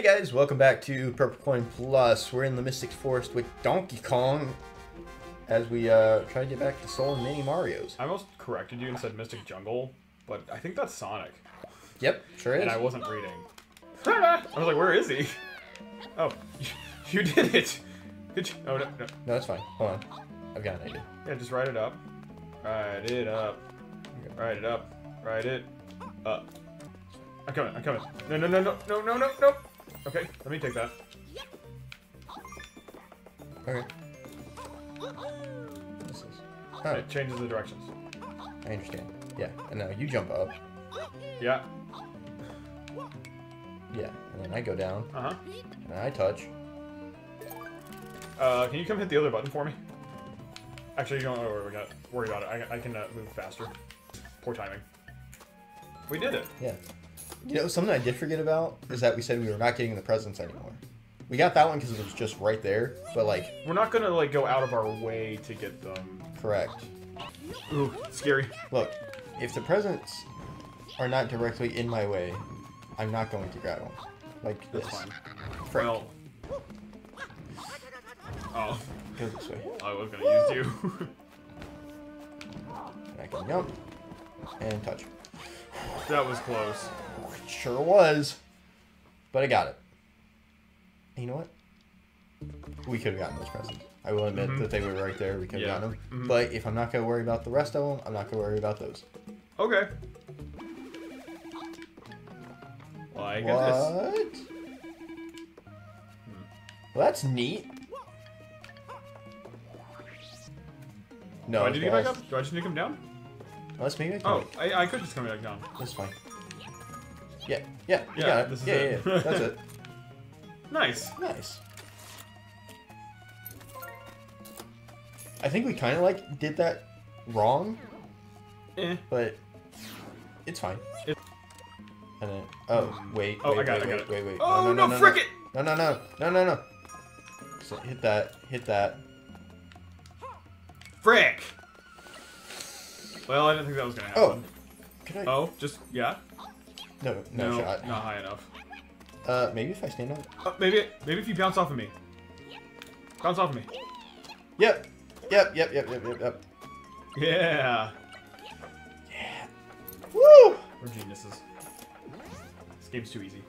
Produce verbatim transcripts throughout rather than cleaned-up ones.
Hey guys, welcome back to Purple Coin Plus. We're in the Mystic Forest with Donkey Kong as we uh, try to get back to Soul and Mini Mario's. I almost corrected you and said Mystic Jungle, but I think that's Sonic. Yep, sure is. And I wasn't reading. I was like, where is he? Oh, you did it. Did you? Oh, no, no. No, that's fine. Hold on. I've got an idea. Yeah, just write it up. Write it up. Write it up. Write it up. I'm coming. I'm coming. No, no, no, no, no, no, no, no. Okay, let me take that. Okay. What is this? Oh. It changes the directions. I understand. Yeah, and now you jump up. Yeah. Yeah, and then I go down. Uh-huh. And I touch. Uh, can you come hit the other button for me? Actually, you don't worry about it. I, I can uh, move faster. Poor timing. We did it. Yeah. You know, something I did forget about is that we said we were not getting the presents anymore. We got that one because it was just right there, but like... We're not going to like go out of our way to get them. Correct. Ooh, scary. Look, if the presents are not directly in my way, I'm not going to grab them. Like this. That's fine. Frick. Well... Oh. Go this way. I was going to use you. And I can jump. And touch. That was close. It sure was. But I got it. And you know what? We could have gotten those presents. I will admit mm-hmm. that they were right there. We could have yeah. gotten them. Mm-hmm. But if I'm not going to worry about the rest of them, I'm not going to worry about those. Okay. Like what? This. Well, that's neat. No. Do I need to get back up? Do I just need to come down? Unless maybe I can. Oh, I, I could just come back down. That's fine. Yeah, yeah, you yeah, got it. This is yeah, it. Yeah, yeah, that's it. Nice. Nice. I think we kind of, like, did that wrong. Eh. But it's fine. It and then, oh, wait, oh, wait, I got wait, it, I got wait, it. Wait, wait, wait. Oh, no, no, no, no frick no. it! No, no, no, no, no, no. So hit that, hit that. Frick! Well, I didn't think that was gonna happen. Oh, could I? Oh, just, yeah? No, no, no shot. Not high enough. Uh, maybe if I stand up. Oh, maybe, maybe if you bounce off of me. Bounce off of me. Yep. Yep. Yep. Yep. Yep. Yep. Yep. Yeah. Yeah. Woo! We're geniuses. This game's too easy.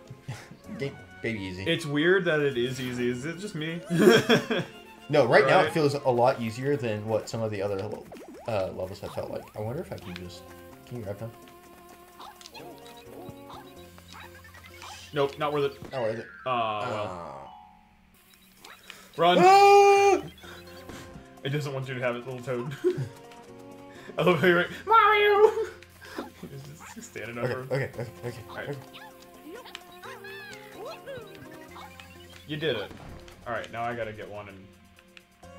Game, baby, easy. It's weird that it is easy. Is it just me? No. Right, right now it feels a lot easier than what some of the other uh, levels have felt like. I wonder if I can just can you grab them? Nope, not worth it. Not worth it. Uh, uh. Well. Run! Ah! It doesn't want you to have it, little Toad. I love how you're like, Mario! He's just standing okay, over. Okay, okay, okay. Alright. You did it. Alright, now I gotta get one and...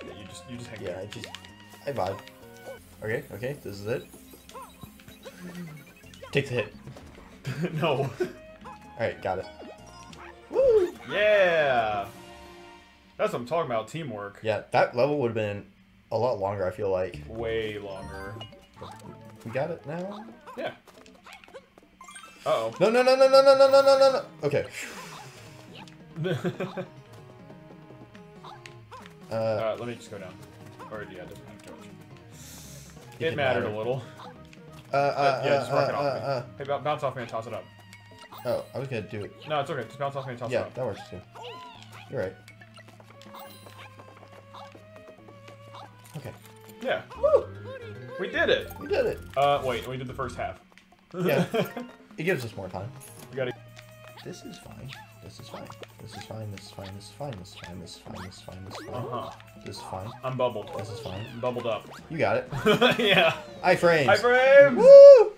Yeah, you just, you just hang yeah, there. I just... I vibe. Okay, okay, this is it. Take the hit. No. Alright, got it. Woo! Yeah! That's what I'm talking about, teamwork. Yeah, that level would have been a lot longer, I feel like. Way longer. We got it now? Yeah. Uh-oh. No, no, no, no, no, no, no, no, no, no, no! Okay. uh, uh, let me just go down. Or, yeah, it doesn't matter too much. It, it mattered matter. a little. Uh, uh, but, yeah, just rock uh, it off uh, me. Uh, hey, b bounce off me and toss it up. Oh, I was gonna do it. No, it's okay. Just bounce off me and toss yeah, it up. Yeah, that works too. You're right. Okay. Yeah. Woo! We did it! We did it! Uh, wait, we did the first half. Yeah. It gives us more time. We gotta... This is fine. This is fine. This is fine. This is fine. This is fine. This is fine. This is fine. This is fine. This is fine. Uh-huh. This is fine. I'm bubbled. This is fine. I'm bubbled up. You got it. Yeah. I-frames! I-frames! Woo!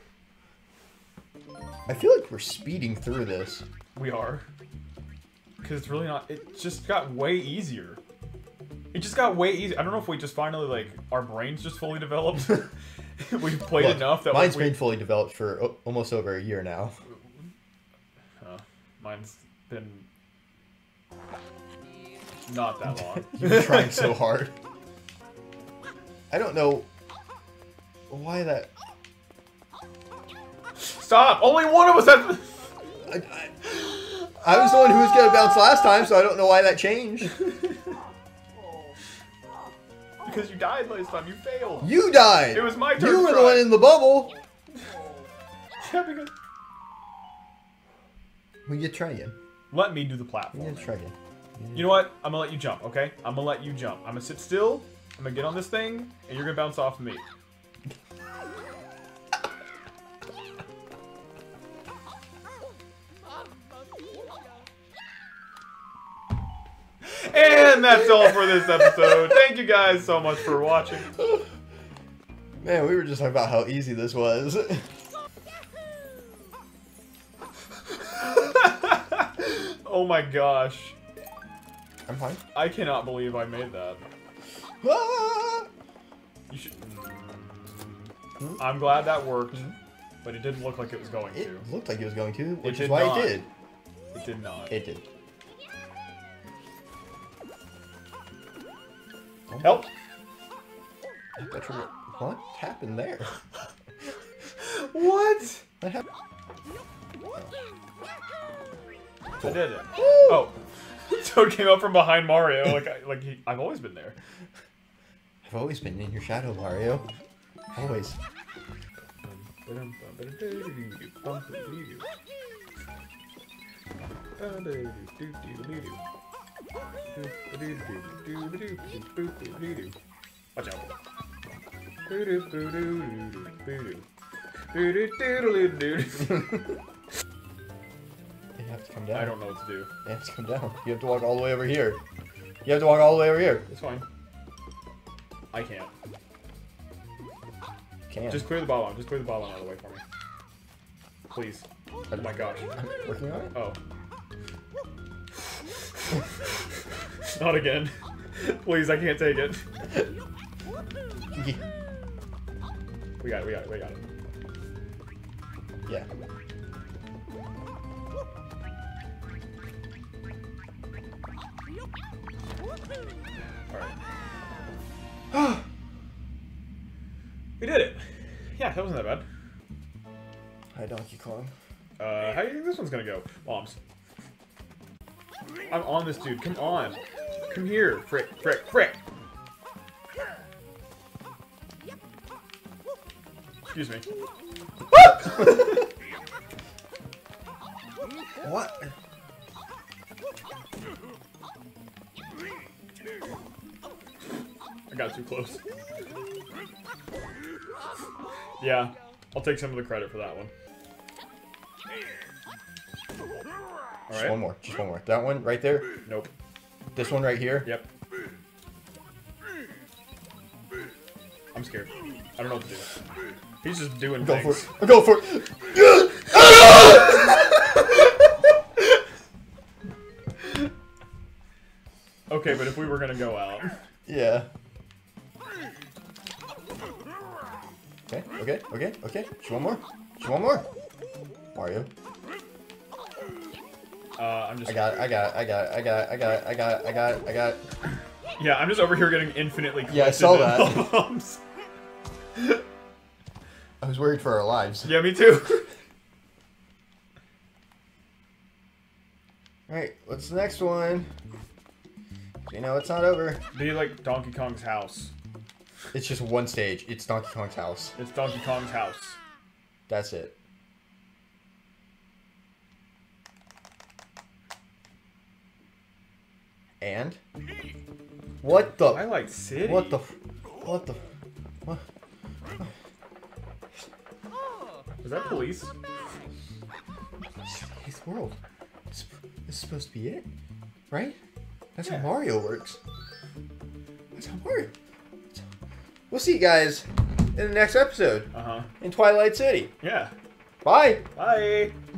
I feel like we're speeding through this. We are. Because it's really not... It just got way easier. It just got way easier. I don't know if we just finally, like, our brains just fully developed. We've played Look, enough that... Mine's we... been fully developed for almost over a year now. Uh, mine's been... Not that long. You've been trying so hard. I don't know... Why that... Stop! Only one of us has. I, I... I was the one who was going to bounce last time, so I don't know why that changed. Because you died last time. You failed. You died. It was my turn. You were try. the one in the bubble. Yeah, because... Well, you try again. Let me do the platform. You try again. You know what? I'm going to let you jump, okay? I'm going to let you jump. I'm going to sit still. I'm going to get on this thing, and you're going to bounce off of me. And that's all for this episode. Thank you guys so much for watching. Man, we were just talking about how easy this was. Oh my gosh. I'm fine. I cannot believe I made that. Ah! You should... hmm? I'm glad that worked, hmm? but it didn't look like it was going it to. It looked like it was going to, which is why not. it did. It did not. It did. Help! What happened there? What? What happened? I did it. Woo! Oh. Toad came up from behind Mario. Like, I, like he, I've always been there. I've always been in your shadow, Mario. Always. Watch out. You have to come down. I don't know what to do. You have to come down. You have to walk all the way over here. You have to walk all the way over here. It's fine. I can't. Can. Just clear the ball on. Just clear the ball on out of the way for me. Please. Oh my gosh. I'm working on it? Oh. Not again. Please, I can't take it. Yeah. We got it, we got it, we got it. Yeah. Alright. We did it! Yeah, that wasn't that bad. Hi, Donkey Kong. Uh, how do you think this one's gonna go? Bombs. I'm on this dude, come on. Come here, frick, frick, frick. Excuse me. What? I got too close. Yeah, I'll take some of the credit for that one. All right. Just one more. Just one more. That one right there? Nope. This one right here? Yep. I'm scared. I don't know what to do. He's just doing Go things. for it. Go for it. Okay, but if we were going to go out. Yeah. Okay, okay, okay, okay. Just one more. Just one more. Mario. Uh, I'm just I got it, I got it, I got it, I got it, I got it, I got it, I got it, I got it. Yeah, I'm just over here getting infinitely close. Yeah, I saw that. I was worried for our lives. Yeah, me too. Alright, what's the next one? You know, it's not over. Be like Donkey Kong's house. It's just one stage. It's Donkey Kong's house. It's Donkey Kong's house. That's it. And what the Twilight City? What the what the what? Is that police? It's world. This is supposed to be it, right? That's yeah. how Mario works. That's how Mario. We'll see you guys in the next episode. Uh huh. In Twilight City. Yeah. Bye. Bye.